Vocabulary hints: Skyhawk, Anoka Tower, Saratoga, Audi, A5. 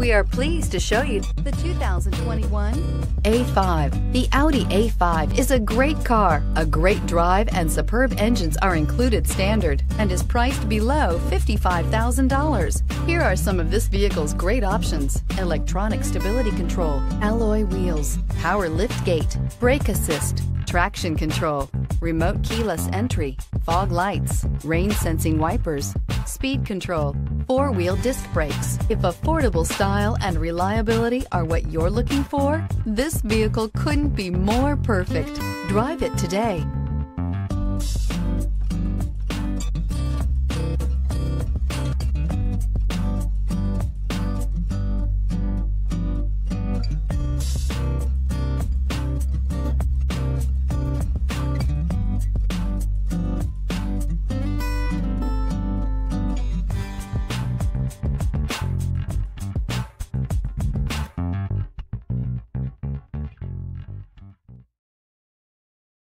We are pleased to show you the 2021 A5. The Audi A5 is a great car. A great drive and superb engines are included standard and is priced below $55,000. Here are some of this vehicle's great options: electronic stability control, alloy wheels, power liftgate, brake assist, traction control, remote keyless entry, fog lights, rain sensing wipers, speed control, four-wheel disc brakes. If affordable style and reliability are what you're looking for, this vehicle couldn't be more perfect. Drive it today.